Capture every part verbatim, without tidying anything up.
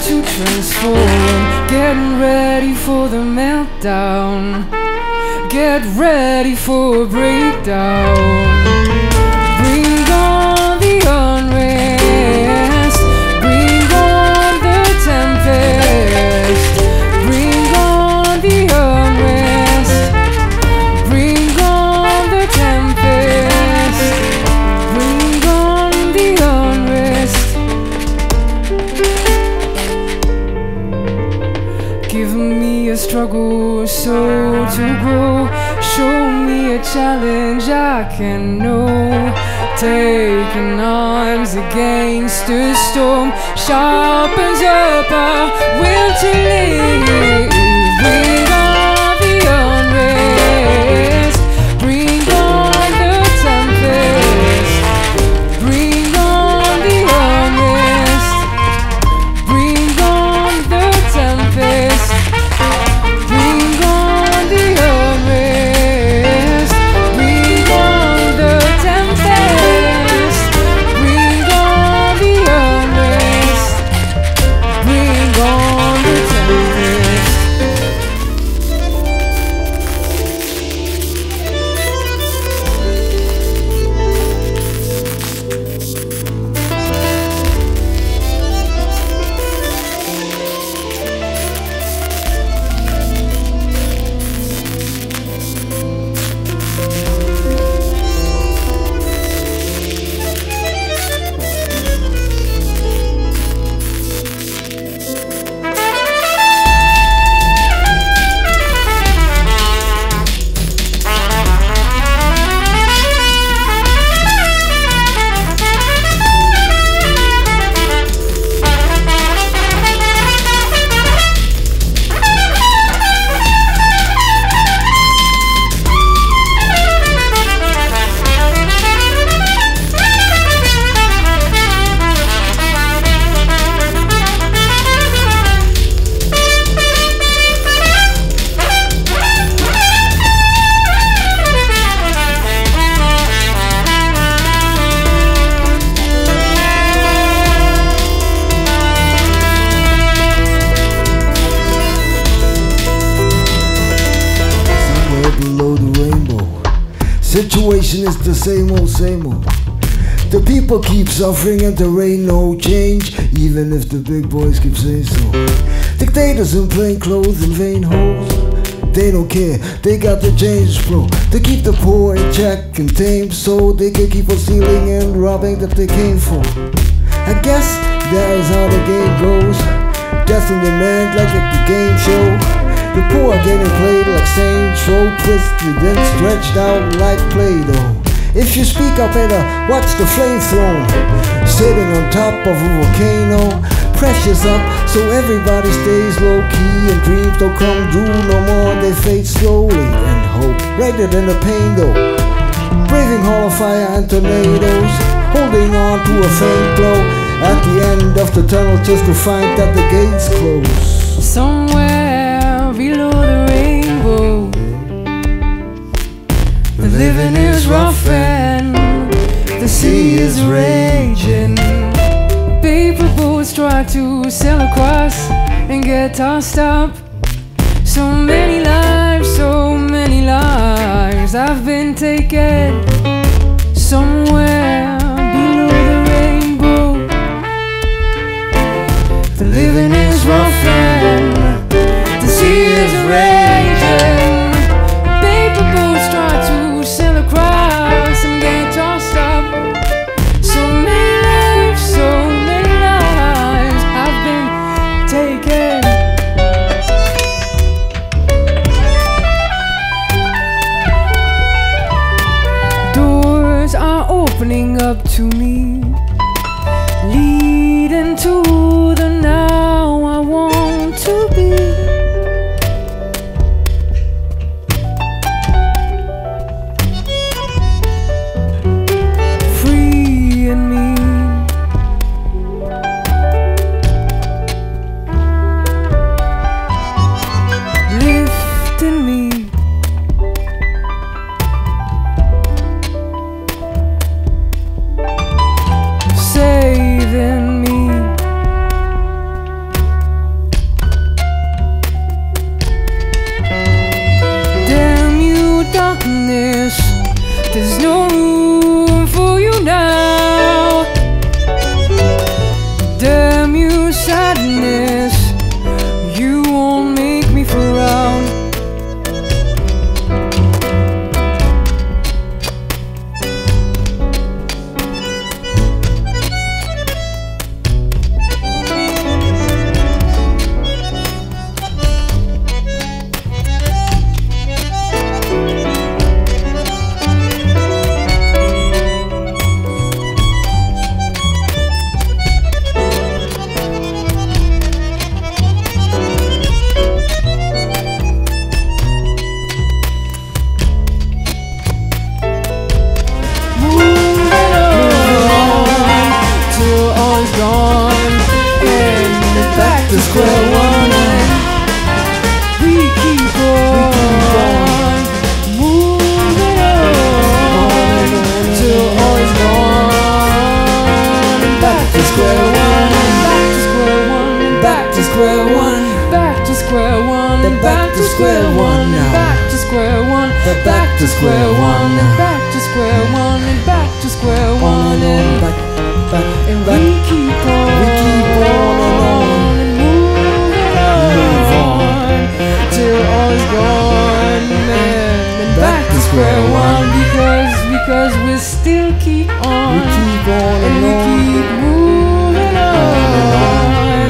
time to transform. Getting ready for the meltdown. Get ready for a breakdown. Bring on the unrest. Bring on the tempest. Bring on the unrest. Bring on the tempest. Bring on the unrest. Give me a struggle so to grow. Show me a challenge I can know. Taking arms against a storm sharpens up our will to live. Bring on the unrest. Bring on the tempest. Bring on the unrest. Bring on the tempest. Bring on the unrest. Situation is the same old, same old. The people keep suffering and there ain't no change, even if the big boys keep saying so. Dictators in plain clothes and vain hoes, they don't care, they got the change flow. They keep the poor in check and tame, so they can keep on stealing and robbing that they came for. I guess that is how the game goes. Death on demand like at the game show. The poor are getting played like same trope, twisted and stretched out like Play-Doh. If you speak up, better watch the flame thrown. Sitting on top of a volcano, pressure's up, so everybody stays low-key. And dreams don't come true no more, they fade slowly. And hope, rather than the pain though. Braving hall of fire and tornadoes, holding on to a faint glow. At the end of the tunnel just to find that the gates close. Somewhere below the rainbow, the living is rough and the sea is raging. Paper boats try to sail across and get tossed up. So many lives, so many lives I've been taken. Somewhere below the rainbow, the living is rough and she is raging. Paper boats try to sail across and get tossed up. So many lives, so many lives I've been taken. Doors are opening up to me, leading to the now I want to be. square one now. Back to square one. Back to square one. Back to square one. And back to square one. And back, back, and back. We keep on. We keep on and on and moving on. Move on till all is gone. And back to square one because because we still keep on. We keep on and we keep moving on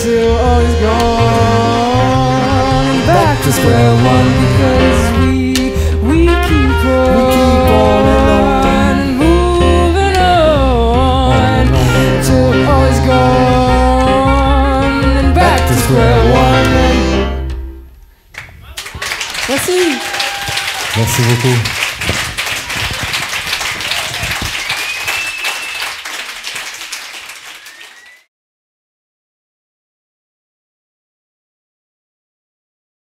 till all is gone. Back to square one because we we keep on, we keep on and moving on till all is gone and back to square one. Merci. Merci beaucoup.